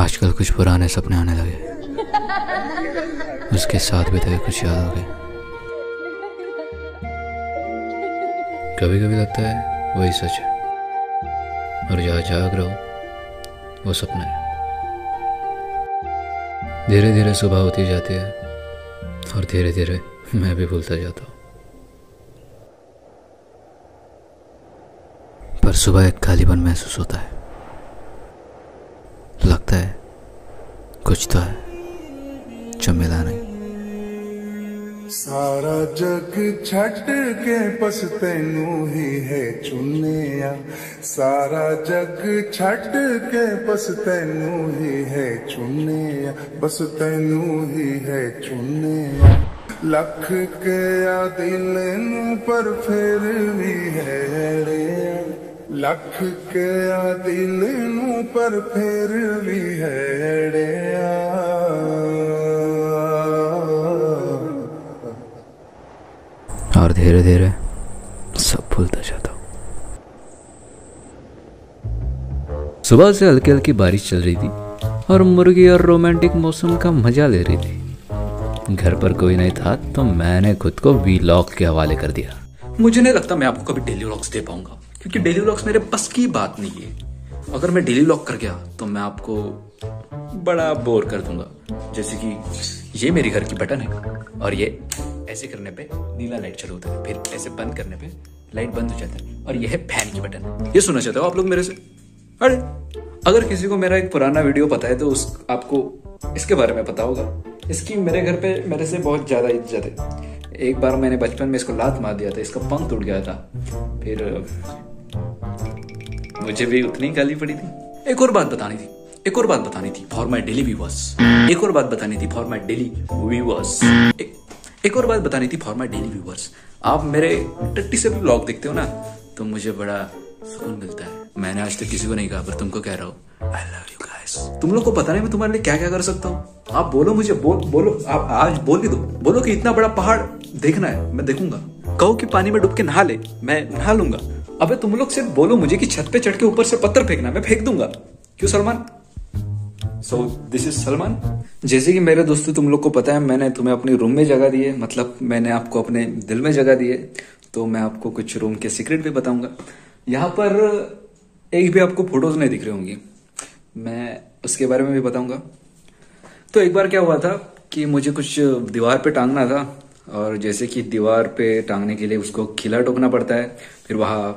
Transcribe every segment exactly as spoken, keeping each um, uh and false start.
आजकल कुछ पुराने सपने आने लगे, उसके साथ बिताए कुछ याद हो गए। कभी कभी लगता है वही सच है और जहाँ जाग रहा हो वो सपना है। धीरे धीरे सुबह होती जाती है और धीरे धीरे मैं भी भूलता जाता हूँ। पर सुबह एक खालीपन महसूस होता है, लगता है कुछ तो है जो मिला नहीं। सारा जग छट के बस तेनू ही है चुनिया, सारा जग छट के बस तेनू ही है चुनिया, बस तेनू ही है चुनिया। लख के आ दिल नूं पर फिर भी है रेया, लख के आ दिल नूं पर फिर भी है अड़िया। और धीरे धीरे सब भूलता जाता हूँ। सुबह से हल्की हल्की बारिश चल रही थी और मुर्गी और रोमांटिक मौसम का मजा ले रही थी। घर पर कोई नहीं था तो मैंने खुद को वीलॉग के हवाले कर दिया। मुझे नहीं लगता मैं आपको कभी डेली व्लॉग्स दे पाऊंगा क्योंकि डेली व्लॉग्स मेरे बस की बात नहीं है। अगर मैं डेली व्लॉग कर गया तो मैं आपको बड़ा बोर कर दूंगा। जैसे कि ये मेरे घर की बटन है और ये ऐसे करने पे नीला लाइट चालू होता है, फिर ऐसे बंद करने पे लाइट बंद हो जाता है और ये है फैन की बटन। ये सुनना चाहते हो आप लोग मेरे से? अरे अगर किसी को मेरा एक पुराना वीडियो पता है तो उस आपको इसके बारे में पता होगा। इसकी मेरे घर पे मेरे से बहुत ज़्यादा इज्जत है। एक बार मैंने बचपन में इसको लात मार दिया था, इसका पंख टूट गया था, फिर मुझे भी उतनी गाली पड़ी थी। एक और बात बतानी थी, एक और बात बतानी थी फॉर माय डेली व्यूअर्स, एक और बात बतानी थी फॉर माय डेली व्यूअर्स, एक, एक और बात बतानी थी फॉर माय डेली व्यूअर्स। आप मेरे टट्टी से भी व्लॉग देखते हो ना तो मुझे बड़ा सुकून मिलता है। मैंने आज तक किसी को नहीं कहा पर तुमको कह रहा हूँ, आई लव यू गाइस। तुम लोग को पता नहीं मैं तुम्हारे लिए क्या क्या कर सकता हूँ। आप बोलो मुझे, बोल बोलो आप आज बोल ही दो, बोलो कि इतना बड़ा पहाड़ देखना है, मैं देखूंगा। कहो कि पानी में डूब के नहा ले, मैं नहा लूंगा। अबे तुम लोग सिर्फ बोलो मुझे कि छत पे चढ़ के ऊपर से पत्थर फेंकना, मैं फेंक दूंगा। क्यों Salman? So this is Salman. जैसे कि मेरे दोस्तों तुम लोग को पता है मैंने तुम्हें अपने रूम में जगह दी है, मतलब मैंने आपको अपने दिल में जगह दी है, तो मैं आपको कुछ रूम के सीक्रेट भी बताऊंगा। यहाँ पर एक भी आपको फोटोज नहीं दिख रही होंगी, मैं उसके बारे में भी बताऊंगा। तो एक बार क्या हुआ था कि मुझे कुछ दीवार पे टांगना था और जैसे कि दीवार पे टांगने के लिए उसको खिला टोकना पड़ता है, फिर वहां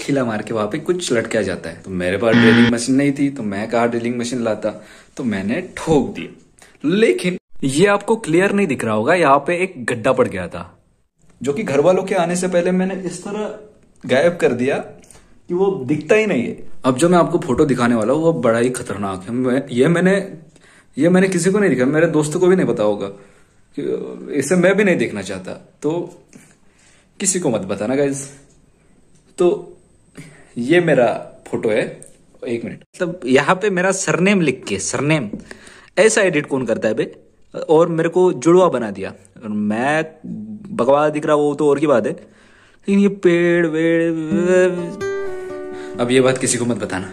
खिला मार के वहां पे कुछ लटका जाता है। तो मेरे पास ड्रिलिंग मशीन नहीं थी तो मैं कहा ड्रिलिंग मशीन लाता, तो मैंने ठोक दिया। लेकिन ये आपको क्लियर नहीं दिख रहा होगा, यहाँ पे एक गड्ढा पड़ गया था जो कि घर वालों के आने से पहले मैंने इस तरह गायब कर दिया कि वो दिखता ही नहीं है। अब जो मैं आपको फोटो दिखाने वाला हूँ वो बड़ा ही खतरनाक है। मैं, ये मैंने ये मैंने किसी को नहीं दिखाया, मेरे दोस्तों को भी नहीं पता होगा, इसे मैं भी नहीं देखना चाहता, तो किसी को मत बताना गाइज। तो ये मेरा फोटो है, एक मिनट, मतलब यहाँ पे मेरा सरनेम लिख के, सरनेम ऐसा एडिट कौन करता है बे? और मेरे को जुड़वा बना दिया और मैं बकवास दिख रहा, वो तो और की बात है, लेकिन ये पेड़ वेड़, अब ये बात किसी को मत बताना।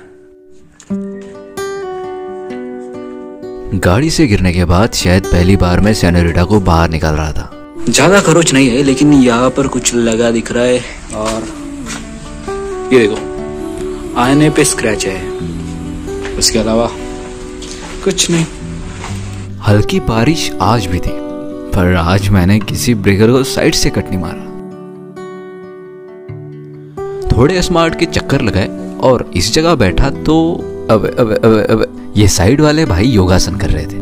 गाड़ी से गिरने के बाद शायद पहली बार मैं सेनोरिटा को बाहर निकाल रहा था। ज्यादा खरोच नहीं है लेकिन यहाँ पर कुछ लगा दिख रहा है और ये देखो आईने पे स्क्रैच है, उसके अलावा कुछ नहीं। हल्की बारिश आज भी थी पर आज मैंने किसी ब्रेकर को साइड से कट नहीं मारा। थोड़े स्मार्ट के चक्कर लगाए और इस जगह बैठा तो अब अब अब अब ये साइड वाले भाई योगासन कर रहे थे।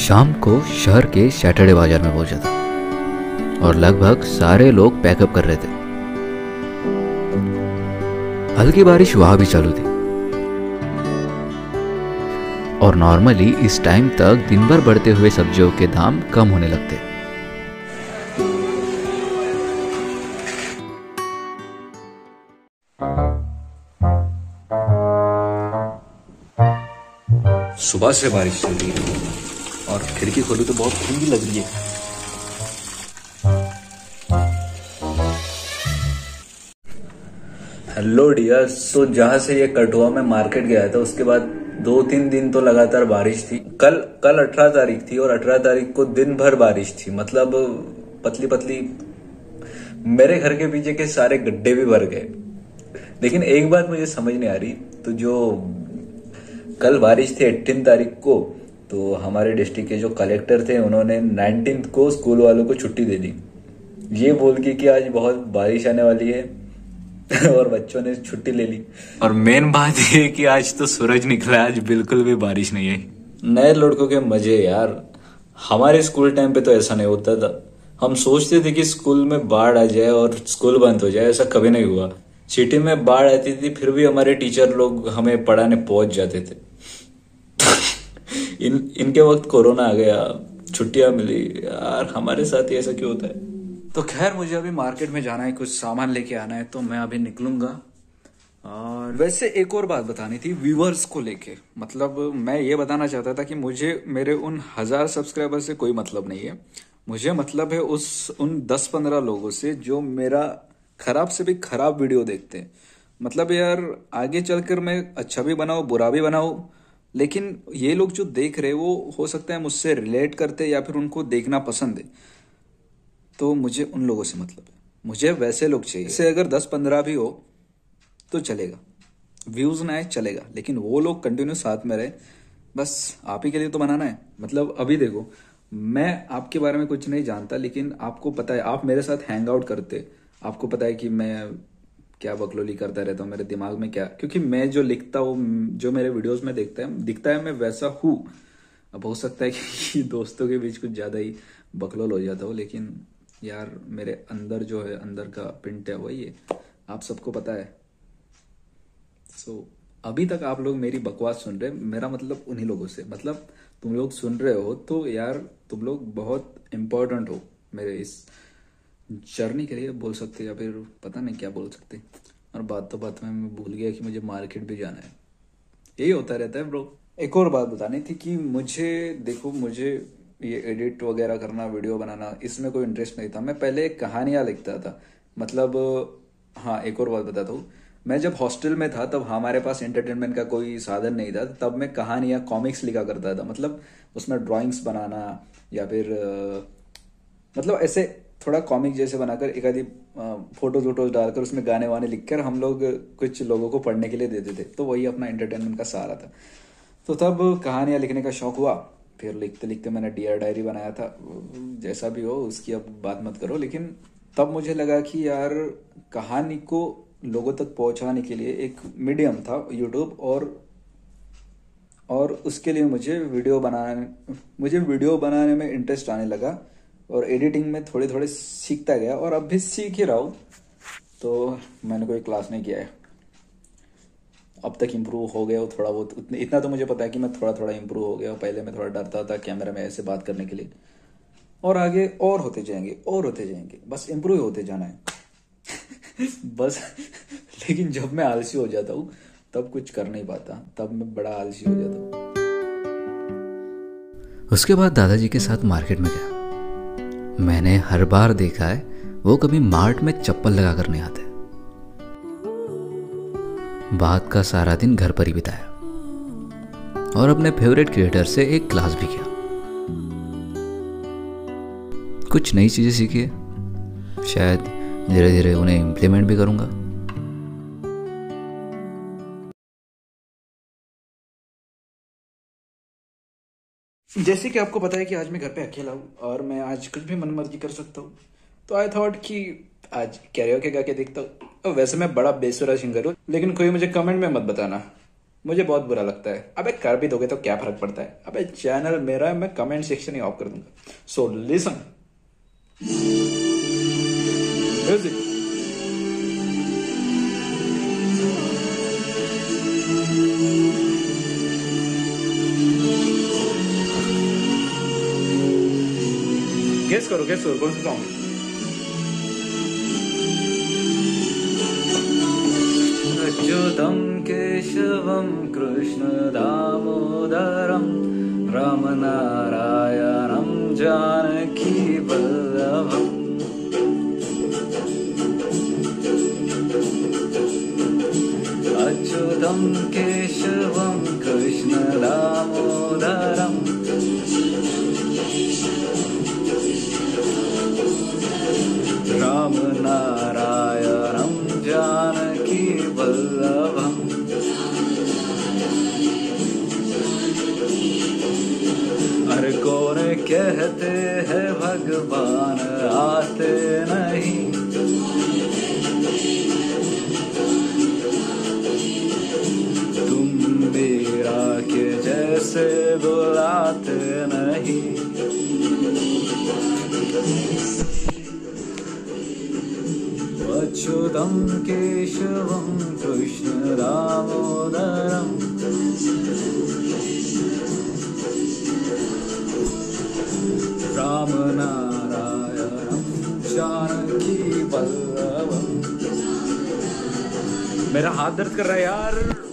शाम को शहर के सैटरडे बाजार में पहुंचा था और लगभग सारे लोग पैकअप कर रहे थे। हल्की बारिश वहां भी चालू थी और नॉर्मली इस टाइम तक दिन भर बढ़ते हुए सब्जियों के दाम कम होने लगते। सुबह से बारिश चल रही है और खिड़की खोलूं तो बहुत ठंडी लग रही है। Hello dear. सो जहाँ से ये कट हुआ मैं मार्केट गया था, उसके बाद दो तीन दिन तो लगातार बारिश थी। कल कल अठारह तारीख थी और अठारह तारीख को दिन भर बारिश थी, मतलब पतली पतली। मेरे घर के पीछे के सारे गड्ढे भी भर गए। लेकिन एक बात मुझे समझ नहीं आ रही, तो जो कल बारिश थी अठारह तारीख को, तो हमारे डिस्ट्रिक्ट के जो कलेक्टर थे उन्होंने नाइनटीन को स्कूल वालों को छुट्टी दे दी, ये बोल के कि आज बहुत बारिश आने वाली है और बच्चों ने छुट्टी ले ली। और मेन बात ये कि आज तो सूरज निकला, आज बिल्कुल भी बारिश नहीं आई। नए लड़कों के मजे यार। हमारे स्कूल टाइम पे तो ऐसा नहीं होता था। हम सोचते थे कि स्कूल में बाढ़ आ जाए और स्कूल बंद हो जाए, ऐसा कभी नहीं हुआ। सिटी में बाढ़ आती थी फिर भी हमारे टीचर लोग हमें पढ़ाने पहुंच जाते थे। इन इनके वक्त कोरोना आ गया, छुट्टियां मिली। यार हमारे साथ ही ऐसा क्यों होता है? तो खैर मुझे अभी मार्केट में जाना है, कुछ सामान लेके आना है, तो मैं अभी निकलूंगा। और वैसे एक और बात बतानी थी व्यूवर्स को लेके, मतलब मैं ये बताना चाहता था कि मुझे मेरे उन हजार सब्सक्राइबर से कोई मतलब नहीं है। मुझे मतलब है उस उन दस पंद्रह लोगों से जो मेरा खराब से भी खराब वीडियो देखते हैं। मतलब यार आगे चलकर मैं अच्छा भी बनाऊँ बुरा भी बनाऊँ, लेकिन ये लोग जो देख रहे वो हो सकता है मुझसे रिलेट करते या फिर उनको देखना पसंद है, तो मुझे उन लोगों से मतलब है। मुझे वैसे लोग चाहिए। इससे अगर दस पंद्रह भी हो तो चलेगा, व्यूज ना आए चलेगा, लेकिन वो लोग कंटिन्यू साथ में रहे। बस आप ही के लिए तो बनाना है। मतलब अभी देखो, मैं आपके बारे में कुछ नहीं जानता, लेकिन आपको पता है, आप मेरे साथ हैंग आउट करते, आपको पता है कि मैं क्या बकलोली करता रहता हूँ, मेरे दिमाग में क्या, क्योंकि मैं जो लिखता हूँ, जो मेरे वीडियोज में देखता है दिखता है मैं वैसा हूँ। अब हो सकता है कि दोस्तों के बीच कुछ ज्यादा ही बकलोल हो जाता हो, लेकिन यार मेरे अंदर जो है, अंदर का प्रिंट है वही है, आप सबको पता है। सो so, अभी तक आप लोग मेरी बकवास सुन रहे, मेरा मतलब उन्हीं लोगों से, मतलब तुम लोग सुन रहे हो तो यार तुम लोग बहुत इम्पोर्टेंट हो मेरे इस जर्नी के लिए बोल सकते, या फिर पता नहीं क्या बोल सकते। और बात तो बात में मैं भूल गया कि मुझे मार्केट भी जाना है, यही होता रहता है ब्रो। एक और बात बतानी थी कि मुझे देखो, मुझे ये एडिट वगैरह करना, वीडियो बनाना, इसमें कोई इंटरेस्ट नहीं था। मैं पहले कहानियाँ लिखता था, मतलब हाँ एक और बात बताता हूँ, मैं जब हॉस्टल में था तब हमारे पास एंटरटेनमेंट का कोई साधन नहीं था, तब मैं कहानियाँ कॉमिक्स लिखा करता था। मतलब उसमें ड्राइंग्स बनाना या फिर मतलब ऐसे थोड़ा कॉमिक जैसे बनाकर एक आधी फोटोज वोटोज डालकर उसमें गाने वाने लिखकर हम लोग कुछ लोगों को पढ़ने के लिए देते थे, तो वही अपना एंटरटेनमेंट का सहारा था। तो तब कहानियाँ लिखने का शौक हुआ, फिर लिखते लिखते मैंने डियर डायरी बनाया था। जैसा भी हो उसकी अब बात मत करो, लेकिन तब मुझे लगा कि यार कहानी को लोगों तक पहुंचाने के लिए एक मीडियम था यूट्यूब, और और उसके लिए मुझे वीडियो बनाने मुझे वीडियो बनाने में इंटरेस्ट आने लगा और एडिटिंग में थोड़े थोड़े सीखता गया, और अब भी सीख ही रहा हूँ। तो मैंने कोई क्लास नहीं किया है अब तक, इम्प्रूव हो गया हो थोड़ा बहुत, उतने इतना तो मुझे पता है कि मैं थोड़ा थोड़ा इम्प्रूव हो गया। पहले मैं थोड़ा डरता था कैमरे में ऐसे बात करने के लिए, और आगे और होते जाएंगे और होते जाएंगे, बस इम्प्रूव होते जाना है बस। लेकिन जब मैं आलसी हो जाता हूँ तब कुछ कर नहीं पाता, तब मैं बड़ा आलसी हो जाता हूँ। उसके बाद दादाजी के साथ मार्केट में गया। मैंने हर बार देखा है वो कभी मार्ट में चप्पल लगा कर नहीं आते। बात का सारा दिन घर पर ही बिताया और अपने फेवरेट क्रिएटर से एक क्लास भी किया, कुछ नई चीजें सीखी, शायद धीरे धीरे उन्हें इम्प्लीमेंट भी करूंगा। जैसे कि आपको पता है कि आज मैं घर पे अकेला हूँ और मैं आज कुछ भी मनमर्जी कर सकता हूँ, तो आई थॉट कि आज कैरियोके गा के देखता हूँ। वैसे मैं बड़ा बेसुरा सिंगर हूँ, लेकिन कोई मुझे कमेंट में मत बताना, मुझे बहुत बुरा लगता है। अबे कर भी दोगे तो क्या फर्क पड़ता है, अबे चैनल मेरा है, मैं कमेंट सेक्शन ही ऑफ कर दूंगा। So listen music. गेस करो गेस करो कौन सा सॉन्ग। अच्युतं केशवं कृष्ण दामोदरं रामनारायणं जानकी वल्लभम्। तं केशवं कृष्णदामोदरं रामनारायणं जानकीवल्लभं अरे कौन कहते हैं भगवान आते नहीं। से बुलाते नहीं। अच्युतम केशवम कृष्ण दामोदरम राम नारायणम जानकी वल्लभम। मेरा हाथ दर्द कर रहा है यार।